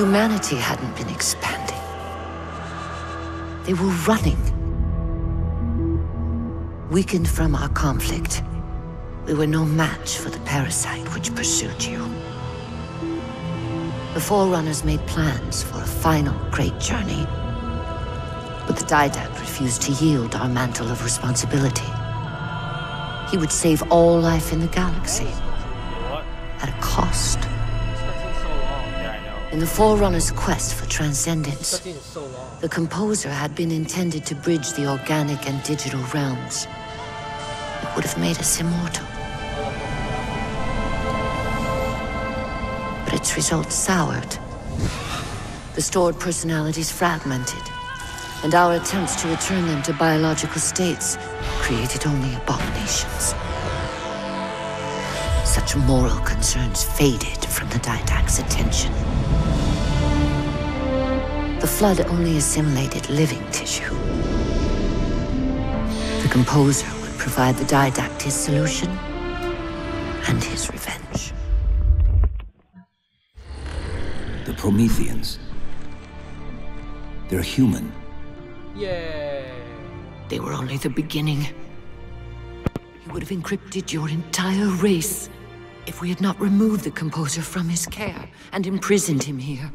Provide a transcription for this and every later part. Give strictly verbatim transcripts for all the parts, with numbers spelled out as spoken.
Humanity hadn't been expanding. They were running. Weakened from our conflict, we were no match for the parasite which pursued you. The Forerunners made plans for a final great journey, but the Didact refused to yield our mantle of responsibility. He would save all life in the galaxy at a cost. In the Forerunner's quest for transcendence, the Composer had been intended to bridge the organic and digital realms. It would have made us immortal. Its results soured. The stored personalities fragmented, and our attempts to return them to biological states created only abominations. Such moral concerns faded from the Didact's attention. The Flood only assimilated living tissue. The Composer would provide the Didact his solution and his revenge. The Prometheans. They're human. Yeah. They were only the beginning. You would have encrypted your entire race if we had not removed the Composer from his care and imprisoned him here.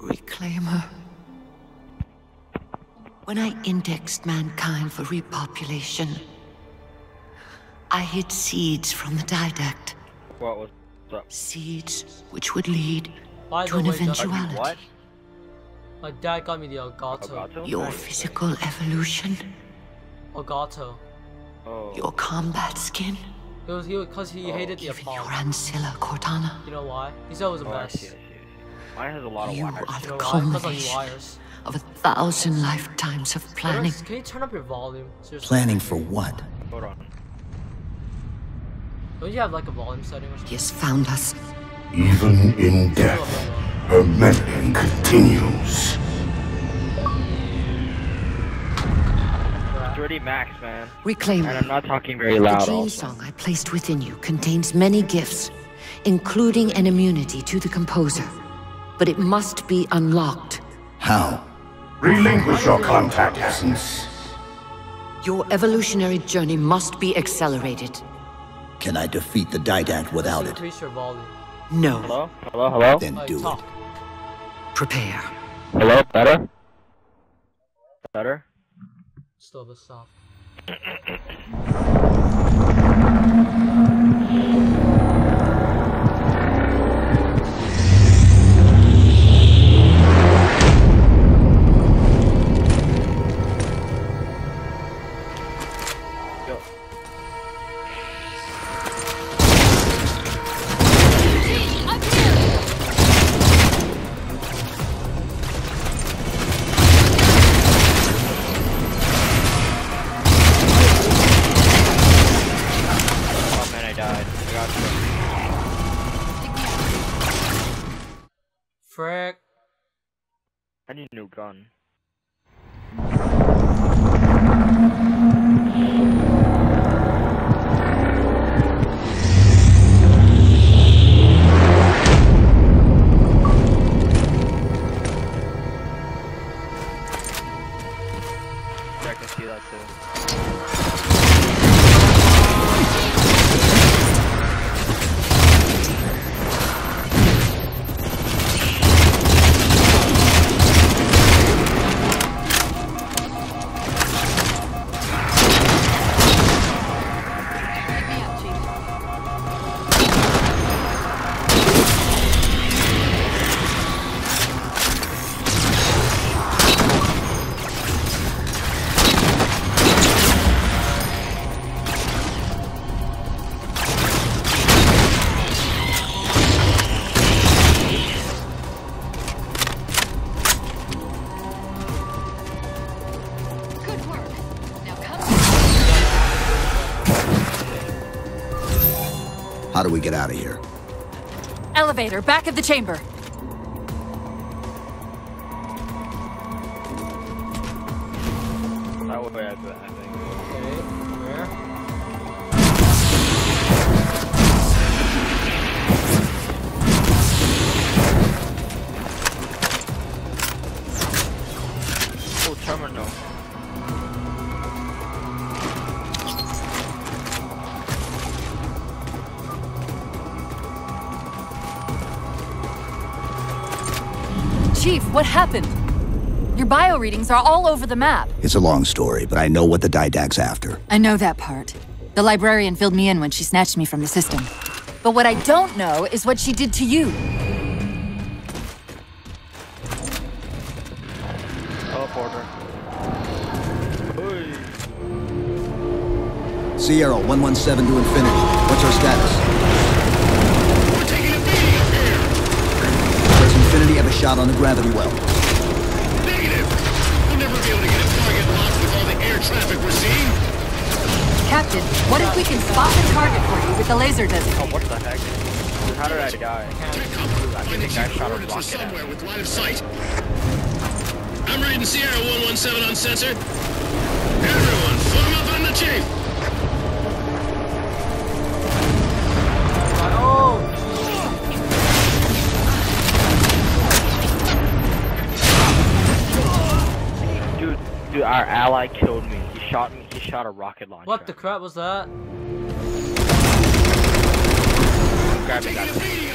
Reclaim her. When I indexed mankind for repopulation, I hid seeds from the Didact. What was seeds which would lead By to an way, eventuality. What? My dad got me the Elgato. Elgato? Your physical evolution. Elgato. Oh. Your combat skin. It was because he, he oh. hated the Apollo. Even your Ancilla, Cortana. You know why? He's always a mess. Mine has a lot of you wires. Are the you know culmination wires. of a thousand lifetimes of planning. Can you turn up your volume? Seriously. Planning for what? Hold on. Don't you have like a volume setting or something? He has found us. Even in death, her meddling continues. thirty max, man. Reclaim me. And I'm not talking very loud. The dream song I placed within you contains many gifts, including an immunity to the Composer. But it must be unlocked. How? Relinquish your contact essence. Your evolutionary journey must be accelerated. Can I defeat the Didact without it? No. Hello? Hello? Hello? Then do it. Prepare. Hello? Better? Better? Still the soft. I need a new gun. Yeah, I can see that too. How do we get out of here? Elevator, back of the chamber. That would be at the end. Okay, where? Chief, what happened? Your bio readings are all over the map. It's a long story, but I know what the Didact's after. I know that part. The Librarian filled me in when she snatched me from the system. But what I don't know is what she did to you. Sierra one one seven to Infinity. What's our status? We're taking a beating here! Does Infinity have a shot on the gravity well? Negative! We'll never be able to get a target locked with all the air traffic we're seeing! Captain, what if we can spot the target for you with the laser design? Oh, what the heck? How did I die? I think I shot a rocket somewhere with line of sight. I'm reading Sierra one one seven on sensor. Everyone, form up on the Chief! Dude, our ally killed me. He shot me. He shot a rocket launcher. What the crap was that? Gravity got me.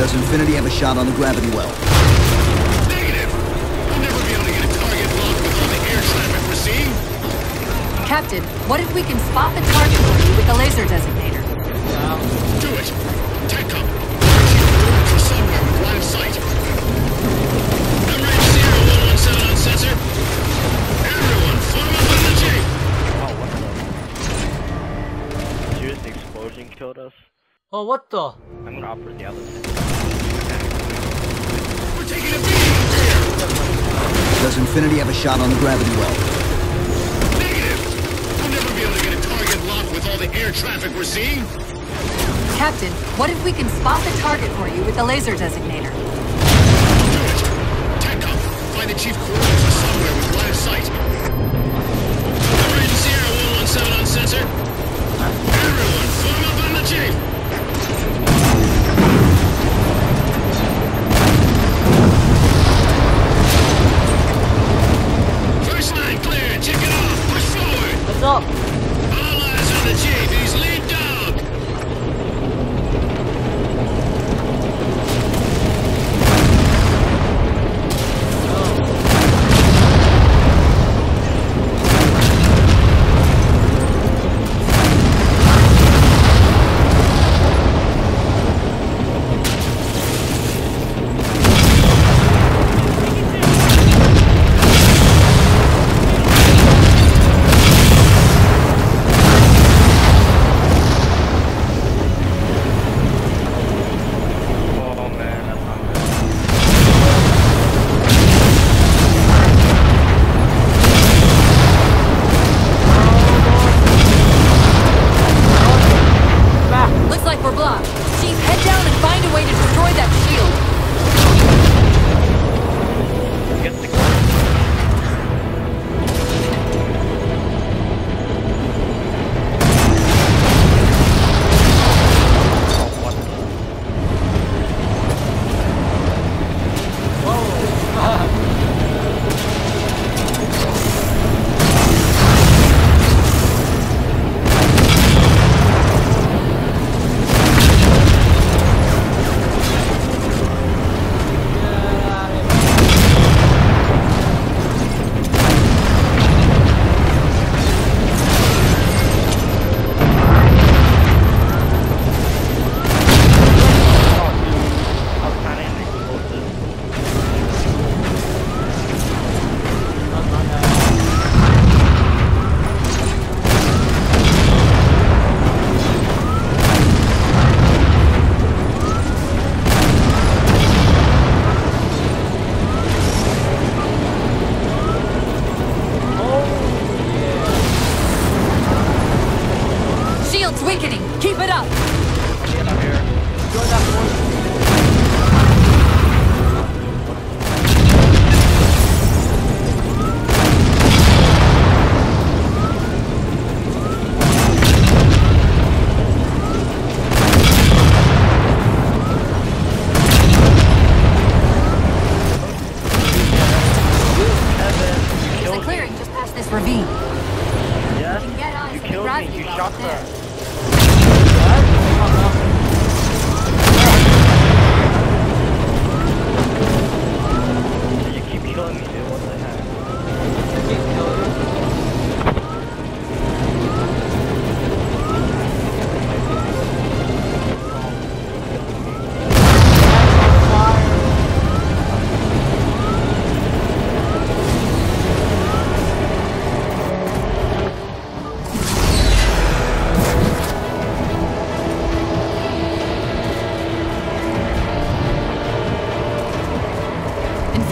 Does Infinity have a shot on the gravity well? Negative. We'll never be able to get a target locked with all the air traffic we're seeing. Captain, what if we can spot the target for you with the laser designator? Wow. Do it. Tech up. We're somewhere with line of sight. one one seven on sensor. Everyone, form up on the Chief! Oh, what the? Just explosion killed us. Oh, what the? I'm gonna operate the other sensor. We're taking a beating! Does Infinity have a shot on the gravity well? Negative! We'll never be able to get a target locked with all the air traffic we're seeing. Captain, what if we can spot the target for you with the laser designator? The Chief coordinates are somewhere with line of sight. I'm reading Sierra one one seven on sensor. Everyone, form up on the Chief! First line clear, check it off, push forward! What's up? All eyes on the Chief, he's lead dog!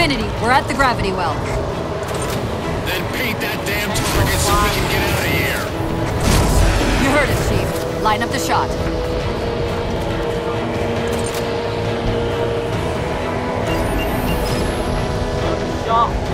Infinity, we're at the gravity well. Then paint that damn target so we can get out of here. You heard it, Chief. Line up the shot. Stop.